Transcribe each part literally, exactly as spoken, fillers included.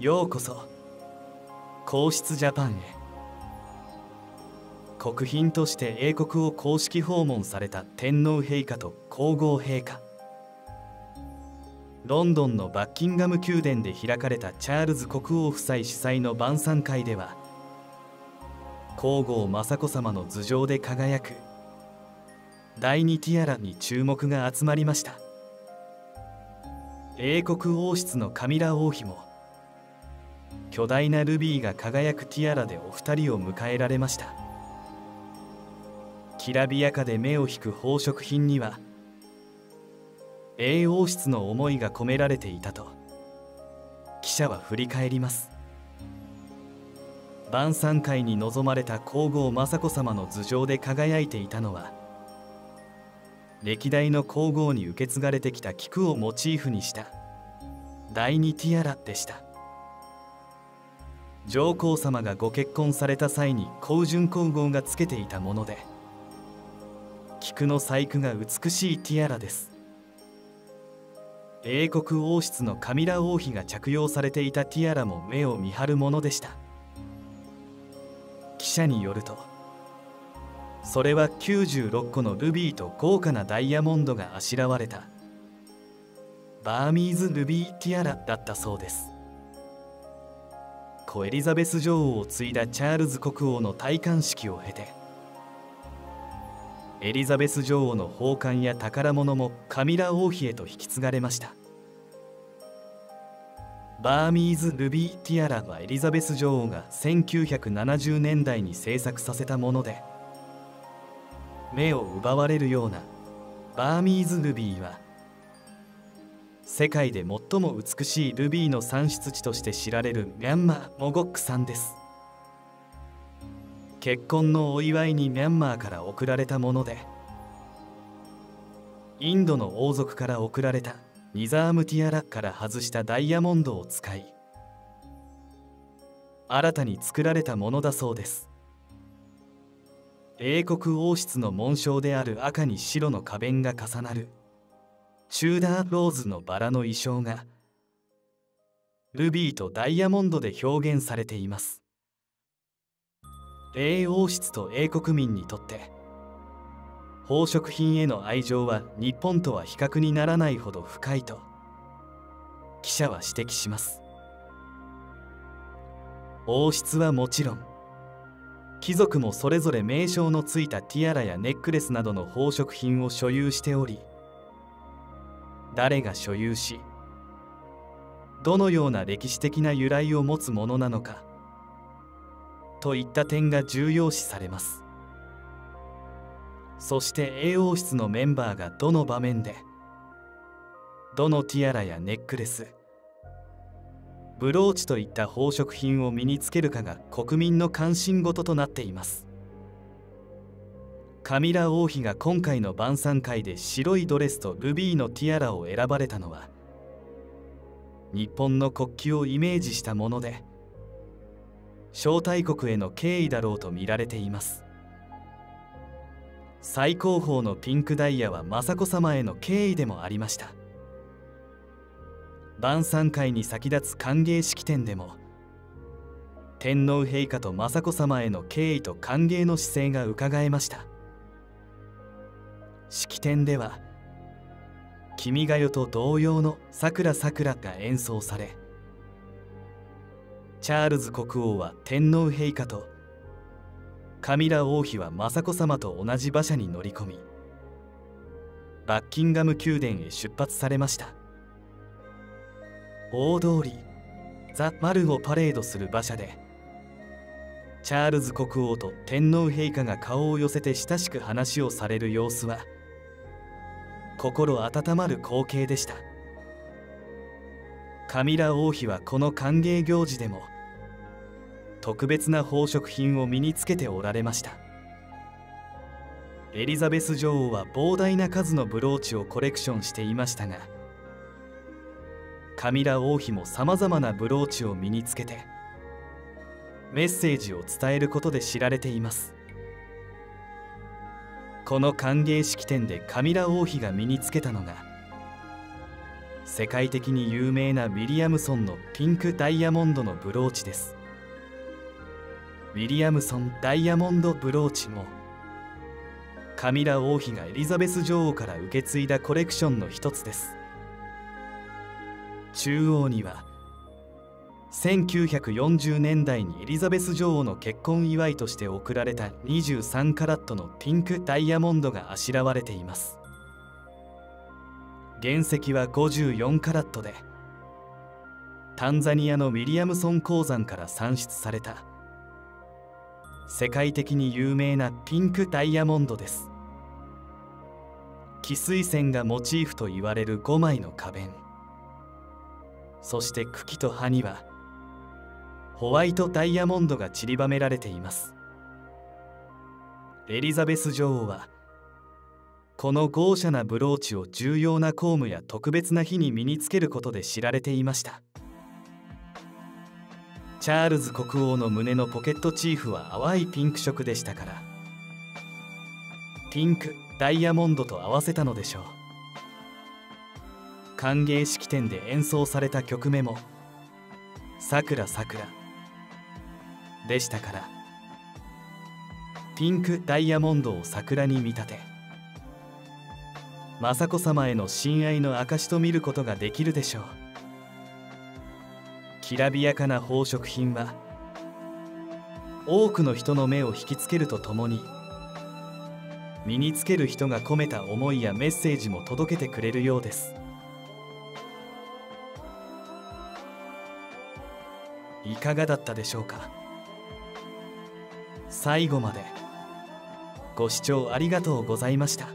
ようこそ皇室ジャパンへ。国賓として英国を公式訪問された天皇陛下と皇后陛下、ロンドンのバッキンガム宮殿で開かれたチャールズ国王夫妻主催の晩餐会では、皇后雅子さまの頭上で輝くだいにティアラに注目が集まりました。英国王室のカミラ王妃も巨大なルビーが輝くティアラでお二人を迎えられました。きらびやかで目を引く宝飾品には英王室の思いが込められていたと記者は振り返ります。晩餐会に臨まれた皇后雅子さまの頭上で輝いていたのは、歴代の皇后に受け継がれてきた菊をモチーフにしただいにティアラでした。上皇さまがご結婚された際に香淳皇后がつけていたもので、菊の細工が美しいティアラです。英国王室のカミラ王妃が着用されていたティアラも目を見張るものでした。記者によると、それはきゅうじゅうろっこのルビーと豪華なダイヤモンドがあしらわれたバーミーズ・ルビー・ティアラだったそうです。故エリザベス女王を継いだチャールズ国王の戴冠式を経て、エリザベス女王の宝冠や宝物もカミラ王妃へと引き継がれました。バーミーズ・ルビー・ティアラはエリザベス女王がせんきゅうひゃくななじゅうねんだいに制作させたもので、目を奪われるようなバーミーズ・ルビーは世界で最も美しいルビーの産出地として知られるミャンマー・モゴック産です。結婚のお祝いにミャンマーから贈られたもので、インドの王族から贈られたニザームティアラから外したダイヤモンドを使い、新たに作られたものだそうです。英国王室の紋章である赤に白の花弁が重なるチューダーローズのバラの意匠がルビーとダイヤモンドで表現されています。英王室と英国民にとって宝飾品への愛情は日本とは比較にならないほど深いと記者は指摘します。王室はもちろん、貴族もそれぞれ名称のついたティアラやネックレスなどの宝飾品を所有しており、誰が所有しどのような歴史的な由来を持つものなのかといった点が重要視されます。そして英王室のメンバーがどの場面でどのティアラやネックレス、ブローチといった宝飾品を身につけるかが国民の関心事となっています。カミラ王妃が今回の晩餐会で白いドレスとルビーのティアラを選ばれたのは、日本の国旗をイメージしたもので、招待国への敬意だろうと見られています。最高峰のピンクダイヤは雅子さまへの敬意でもありました。晩餐会に先立つ歓迎式典でも、天皇陛下と雅子さまへの敬意と歓迎の姿勢がうかがえました。式典では「君が代」と同様の「さくらさくら」が演奏され、チャールズ国王は天皇陛下とカミラ王妃は雅子さまと同じ馬車に乗り込み、バッキンガム宮殿へ出発されました。大通りザ・マルをパレードする馬車で、チャールズ国王と天皇陛下が顔を寄せて親しく話をされる様子は心温まる光景でした。カミラ王妃はこの歓迎行事でも特別な宝飾品を身につけておられました。エリザベス女王は膨大な数のブローチをコレクションしていましたが、カミラ王妃もさまざまなブローチを身につけてメッセージを伝えることで知られています。この歓迎式典でカミラ王妃が身につけたのが世界的に有名なウィリアムソンのピンクダイヤモンドのブローチです。ウィリアムソンダイヤモンドブローチもカミラ王妃がエリザベス女王から受け継いだコレクションの一つです。中央にはせんきゅうひゃくよんじゅうねんだいにエリザベス女王の結婚祝いとして贈られたにじゅうさんカラットのピンクダイヤモンドがあしらわれています。原石はごじゅうよんカラットで、タンザニアのウィリアムソン鉱山から産出された世界的に有名なピンクダイヤモンドです。汽水栓がモチーフといわれるごまいの花弁、そして茎と葉にはホワイトダイヤモンドが散りばめられています。エリザベス女王はこの豪奢なブローチを重要な公務や特別な日に身につけることで知られていました。チャールズ国王の胸のポケットチーフは淡いピンク色でしたからピンクダイヤモンドと合わせたのでしょう。歓迎式典で演奏された曲目も「さくらさくら」でしたからピンクダイヤモンドを桜に見立て雅子さまへの親愛の証と見ることができるでしょう。きらびやかな宝飾品は多くの人の目を引きつけるとともに身につける人が込めた思いやメッセージも届けてくれるようです。いかがだったでしょうか。最後までご視聴ありがとうございました。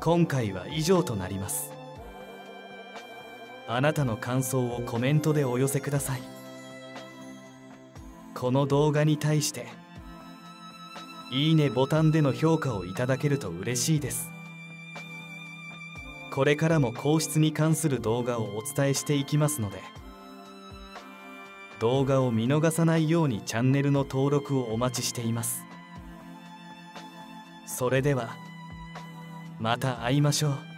今回は以上となります。あなたの感想をコメントでお寄せください。この動画に対していいねボタンでの評価をいただけると嬉しいです。これからも皇室に関する動画をお伝えしていきますので、動画を見逃さないようにチャンネルの登録をお待ちしています。それではまた会いましょう。